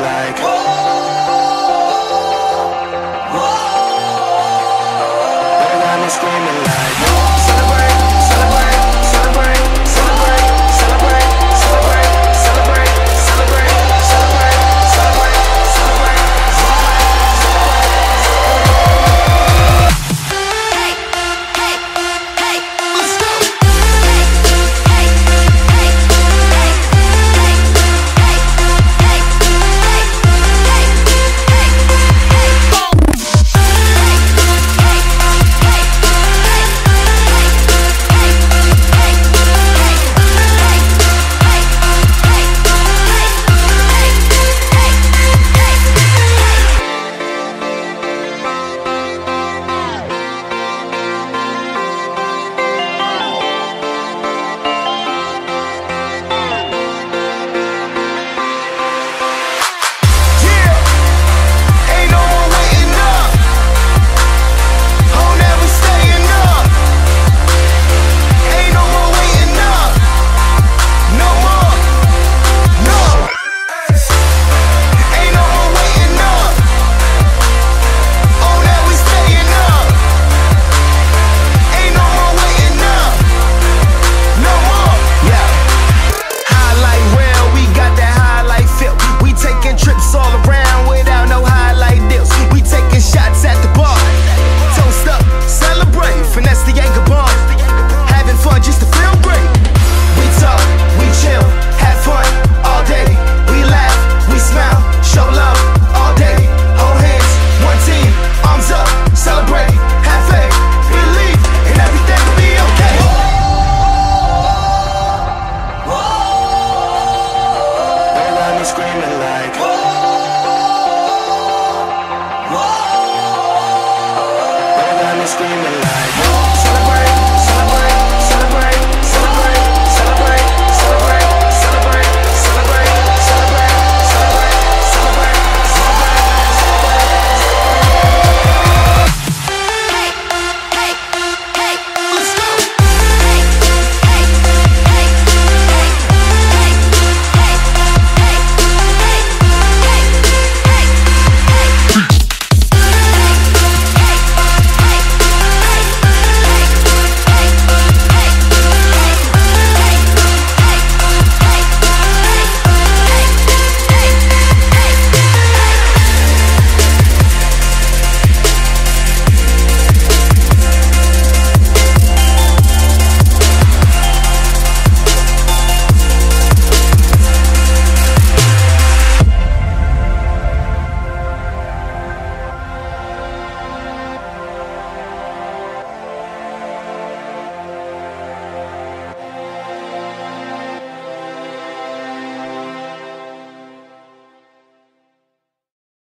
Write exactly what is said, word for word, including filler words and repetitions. like. Whoa, whoa. They got me screaming like. Whoa. Celebrate, celebrate, celebrate, celebrate, celebrate, celebrate, celebrate, celebrate, celebrate, celebrate, celebrate, celebrate, celebrate. Hey, hey, hey, let's go. Screaming like. Whoa, whoa. They got me screaming like.